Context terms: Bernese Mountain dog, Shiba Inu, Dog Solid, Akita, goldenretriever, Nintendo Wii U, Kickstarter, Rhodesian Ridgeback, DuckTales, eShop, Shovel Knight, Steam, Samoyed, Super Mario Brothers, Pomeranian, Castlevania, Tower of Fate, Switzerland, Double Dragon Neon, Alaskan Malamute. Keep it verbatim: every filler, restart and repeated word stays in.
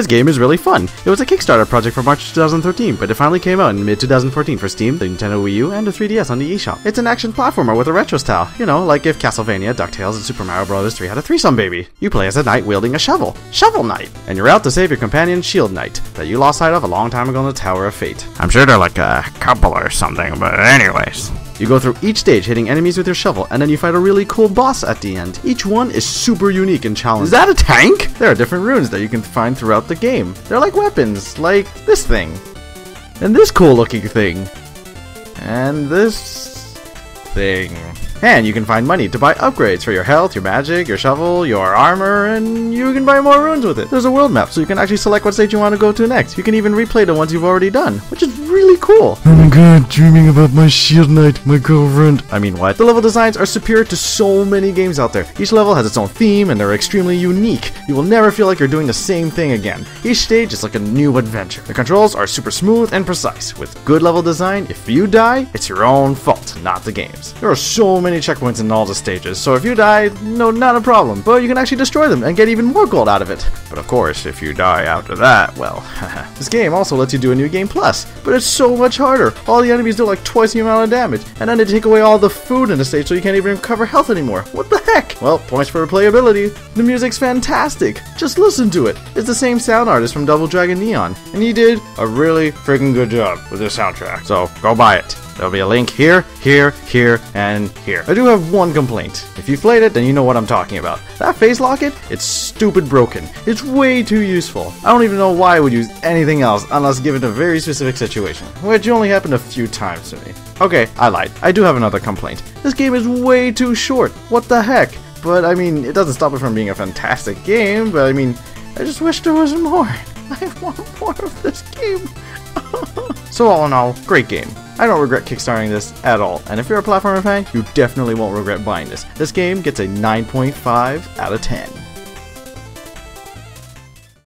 This game is really fun. It was a Kickstarter project for March two thousand thirteen, but it finally came out in mid two thousand fourteen for Steam, the Nintendo Wii U, and the three D S on the eShop. It's an action platformer with a retro style, you know, like if Castlevania, DuckTales, and Super Mario Brothers three had a threesome baby. You play as a knight wielding a shovel, Shovel Knight, and you're out to save your companion, Shield Knight, that you lost sight of a long time ago in the Tower of Fate. I'm sure they're like a couple or something, but anyways. You go through each stage hitting enemies with your shovel, and then you fight a really cool boss at the end. Each one is super unique and challenging. Is that a tank? There are different runes that you can find throughout the game. They're like weapons, like this thing, and this cool looking thing, and this thing. And you can find money to buy upgrades for your health, your magic, your shovel, your armor, and you can buy more runes with it. There's a world map, so you can actually select what stage you want to go to next. You can even replay the ones you've already done, which is really cool. Oh my god, dreaming about my Shield Knight, my girlfriend. I mean, what? The level designs are superior to so many games out there. Each level has its own theme, and they're extremely unique. You will never feel like you're doing the same thing again. Each stage is like a new adventure. The controls are super smooth and precise. With good level design, if you die, it's your own fault, not the game's. There are so many many checkpoints in all the stages, so if you die, no, not a problem, but you can actually destroy them and get even more gold out of it. But of course, if you die after that, well, this game also lets you do a new game plus, but it's so much harder. All the enemies do like twice the amount of damage, and then they take away all the food in the stage so you can't even recover health anymore. What the heck? Well, points for replayability. The music's fantastic. Just listen to it. It's the same sound artist from Double Dragon Neon, and he did a really freaking good job with this soundtrack, so go buy it. There'll be a link here, here, here, and here. I do have one complaint. If you've played it, then you know what I'm talking about. That face locket, it's stupid broken. It's way too useful. I don't even know why I would use anything else unless given a very specific situation, which only happened a few times to me. Okay, I lied. I do have another complaint. This game is way too short. What the heck? But I mean, it doesn't stop it from being a fantastic game, but I mean, I just wish there was more. I want more of this game. So all in all, great game. I don't regret kickstarting this at all, and if you're a platformer fan, you definitely won't regret buying this. This game gets a nine point five out of ten.